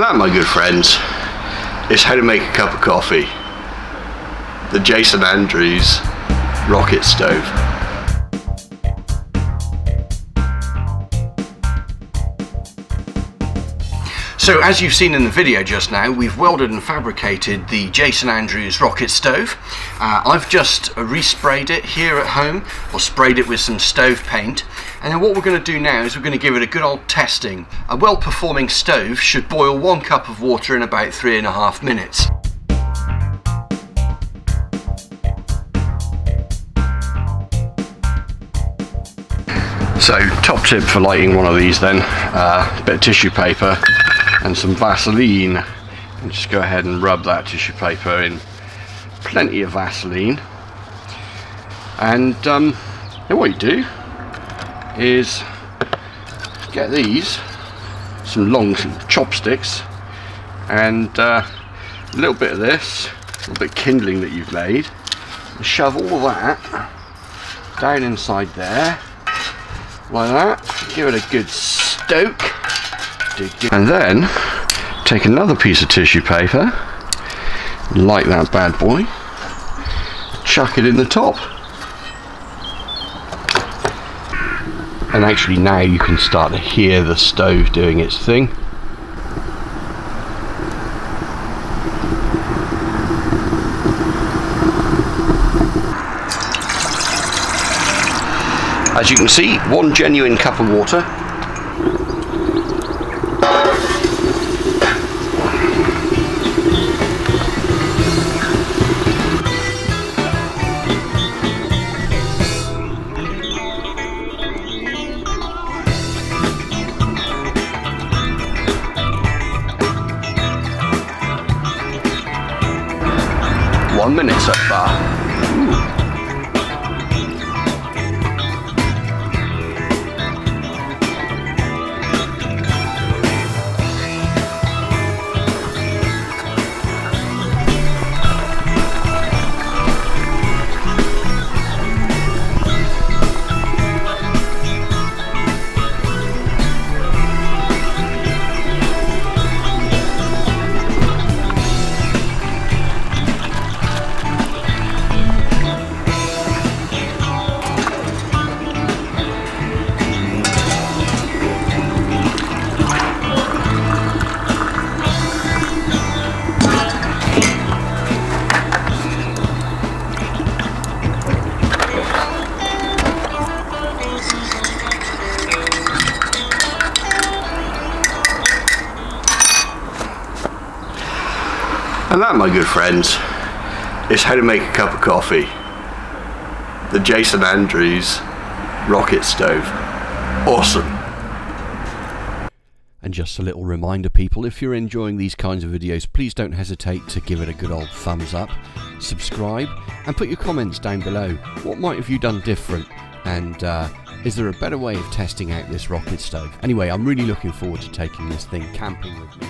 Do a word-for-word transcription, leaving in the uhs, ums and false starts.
And that, my good friends, is how to make a cup of coffee. The Jason Andrews Rocket Stove. So as you've seen in the video just now, we've welded and fabricated the Jason Andrews Rocket Stove. Uh, I've just resprayed it here at home, or sprayed it with some stove paint. And then what we're going to do now is we're going to give it a good old testing. A well-performing stove should boil one cup of water in about three and a half minutes. So, top tip for lighting one of these then, uh, a bit of tissue paper and some Vaseline, and just go ahead and rub that tissue paper in plenty of Vaseline. And um, then what you do is get these, some long chopsticks, and uh, a little bit of this, a little bit of kindling that you've made, and shove all that down inside there, like that. Give it a good stoke. And then take another piece of tissue paper, like that bad boy, chuck it in the top. And actually now you can start to hear the stove doing its thing. As you can see, one genuine cup of water. One minute so far. Ooh. And that, my good friends, is how to make a cup of coffee. The Jason Andrews Rocket Stove. Awesome. And just a little reminder, people, if you're enjoying these kinds of videos, please don't hesitate to give it a good old thumbs up, subscribe, and put your comments down below. What might have you done different? And uh, is there a better way of testing out this rocket stove? Anyway, I'm really looking forward to taking this thing camping with me.